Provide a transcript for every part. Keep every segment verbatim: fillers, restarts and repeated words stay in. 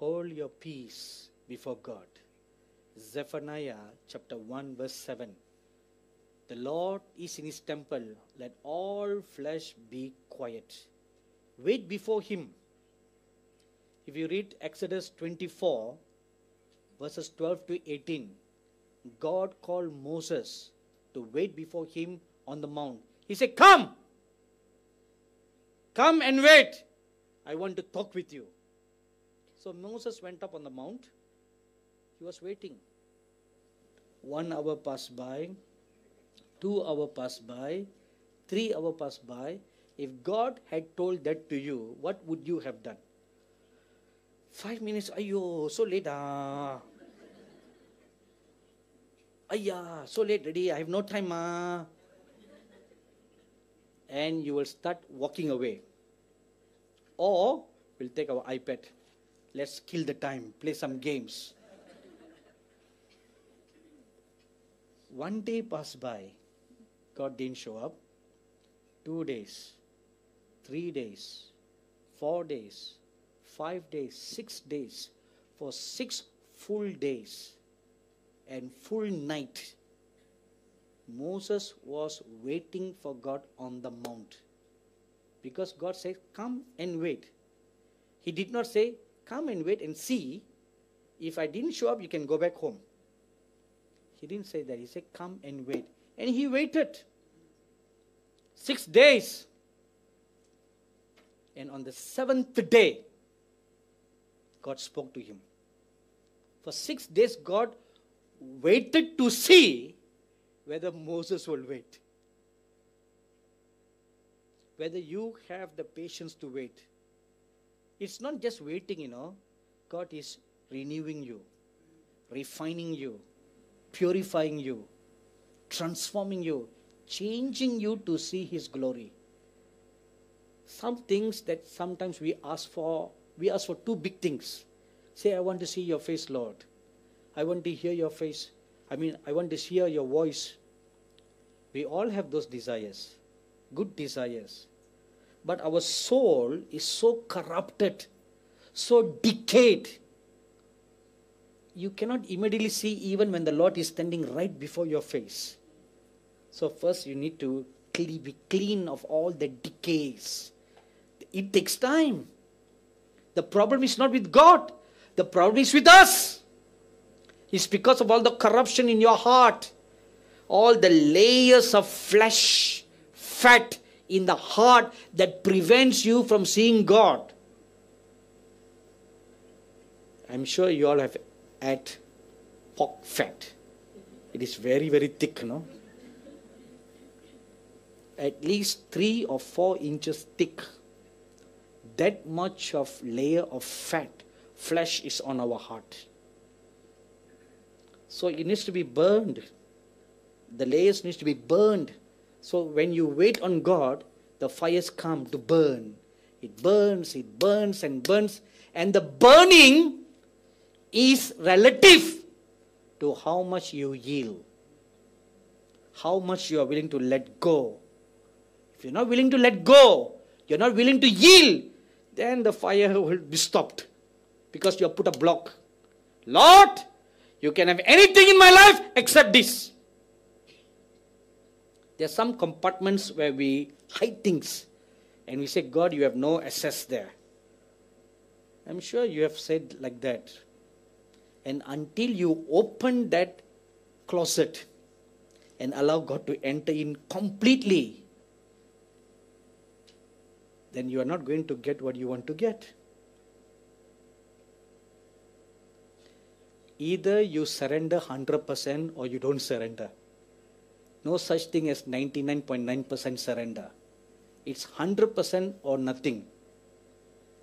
Hold your peace before God. Zephaniah chapter one verse seven. The Lord is in his temple. Let all flesh be quiet. Wait before him. If you read Exodus twenty-four verses twelve to eighteen, God called Moses to wait before him on the mount. He said, come, come and wait. I want to talk with you. So Moses went up on the mount. He was waiting. One hour passed by, two hour passed by, three hour passed by. If God had told that to you, what would you have done? Five minutes, ayyo, so late, ah. Ayya, so late already, I have no time, ah. And you will start walking away. Or we'll take our iPad. Let's kill the time, play some games. One day passed by, God didn't show up. Two days, three days, four days, five days, six days, for six full days and full night, Moses was waiting for God on the mount. Because God said, come and wait. He did not say, come and wait and see. If I didn't show up, you can go back home. He didn't say that. He said, come and wait. And he waited. Six days. And on the seventh day, God spoke to him. For six days, God waited to see whether Moses will wait. Whether you have the patience to wait. It's not just waiting, you know. God is renewing you, refining you, purifying you, transforming you, changing you to see his glory. Some things that sometimes we ask for, we ask for two big things. Say, I want to see your face, Lord. I want to hear your face. I mean, I want to hear your voice. We all have those desires, good desires. But our soul is so corrupted, so decayed. You cannot immediately see even when the Lord is standing right before your face. So first you need to be clean of all the decays. It takes time. The problem is not with God. The problem is with us. It's because of all the corruption in your heart. All the layers of flesh, fat in the heart that prevents you from seeing God. I'm sure you all have had pork fat. It is very, very thick, no? At least three or four inches thick. That much of layer of fat, flesh is on our heart. So it needs to be burned. The layers needs to be burned. So when you wait on God, the fires come to burn. It burns, it burns and burns. And the burning is relative to how much you yield. How much you are willing to let go. If you're not willing to let go, you're not willing to yield, then the fire will be stopped. Because you have put a block. Lord, you can have anything in my life except this. There are some compartments where we hide things. And we say, God, you have no access there. I'm sure you have said like that. And until you open that closet and allow God to enter in completely, then you are not going to get what you want to get. Either you surrender one hundred percent or you don't surrender. No such thing as ninety-nine point nine percent surrender. It's one hundred percent or nothing.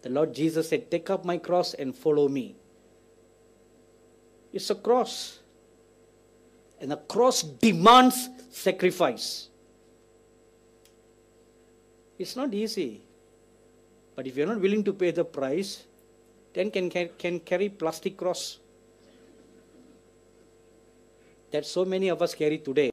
The Lord Jesus said, take up my cross and follow me. It's a cross. And a cross demands sacrifice. It's not easy. But if you're not willing to pay the price, then can, can, can carry plastic cross that so many of us carry today.